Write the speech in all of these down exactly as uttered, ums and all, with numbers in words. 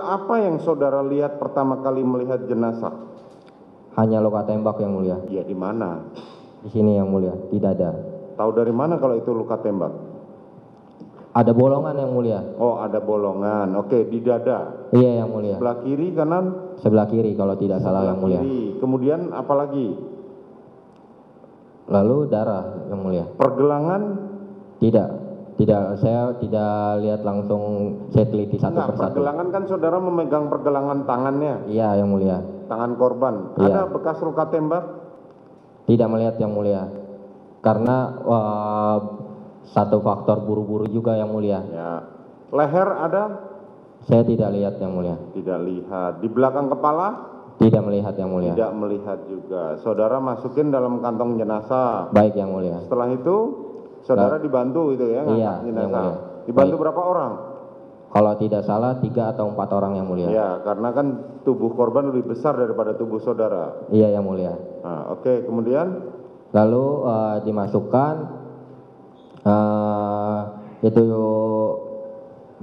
Apa yang saudara lihat pertama kali melihat jenazah? Hanya luka tembak, yang mulia. Iya, di mana? Di sini, yang mulia, di dada. Tahu dari mana kalau itu luka tembak? Ada bolongan, yang mulia. Oh, ada bolongan. Oke, di dada. Iya, yang mulia. Sebelah kiri, kanan? Sebelah kiri kalau tidak salah, yang mulia. Kiri. Kemudian apa lagi? Lalu darah, yang mulia. Pergelangan? Tidak. Tidak, saya tidak lihat langsung, saya teliti satu persatu. Pergelangan kan saudara memegang pergelangan tangannya. Iya, yang mulia. Tangan korban. Iya. Ada bekas luka tembak? Tidak melihat, yang mulia. Karena uh, satu faktor buru-buru juga, yang mulia. Ya. Leher ada? Saya tidak lihat, yang mulia. Tidak lihat. Di belakang kepala? Tidak melihat, yang mulia. Tidak melihat juga. Saudara masukin dalam kantong jenazah. Baik, yang mulia. Setelah itu? Saudara dibantu itu ya? Iya, yang mulia. Dibantu baik. Berapa orang? Kalau tidak salah tiga atau empat orang, yang mulia. Iya, karena kan tubuh korban lebih besar daripada tubuh saudara. Iya, yang mulia. Nah, oke, okay. Kemudian? Lalu uh, dimasukkan uh, itu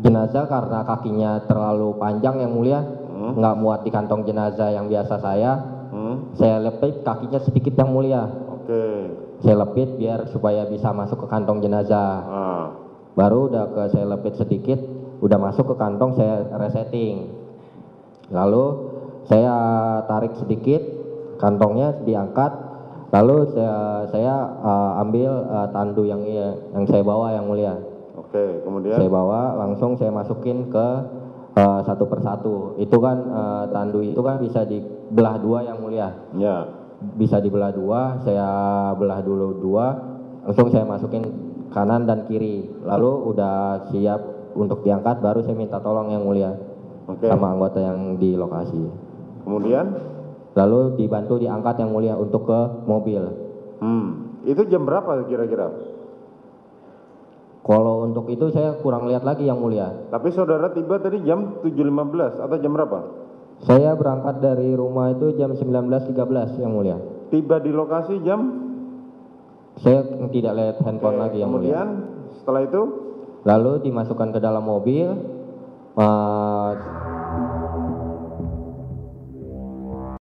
jenazah karena kakinya terlalu panjang, yang mulia, hmm? nggak muat di kantong jenazah yang biasa saya. Hmm? Saya lepit kakinya sedikit, yang mulia. Oke. Okay. Saya lepit biar supaya bisa masuk ke kantong jenazah. Ah. Baru udah ke saya lepit sedikit, udah masuk ke kantong, saya resetting. Lalu saya tarik sedikit, kantongnya diangkat. Lalu saya, saya uh, ambil uh, tandu yang yang saya bawa, yang mulia. Oke, kemudian saya bawa langsung saya masukin ke uh, satu persatu. Itu kan uh, tandu itu kan bisa dibelah dua, yang mulia. Ya. Bisa dibelah dua, saya belah dulu dua, langsung saya masukin kanan dan kiri. Lalu udah siap untuk diangkat, baru saya minta tolong, yang mulia. Oke. Sama anggota yang di lokasi. Kemudian? Lalu dibantu diangkat, yang mulia, untuk ke mobil. Hmm. Itu jam berapa kira-kira? Kalau untuk itu saya kurang lihat lagi, yang mulia. Tapi saudara tiba tadi jam tujuh lima belas atau jam berapa? Saya berangkat dari rumah itu jam sembilan belas tiga belas, yang mulia. Tiba di lokasi jam? Saya tidak lihat handphone. Oke, lagi, yang kemudian, mulia. Kemudian setelah itu? Lalu dimasukkan ke dalam mobil. Uh,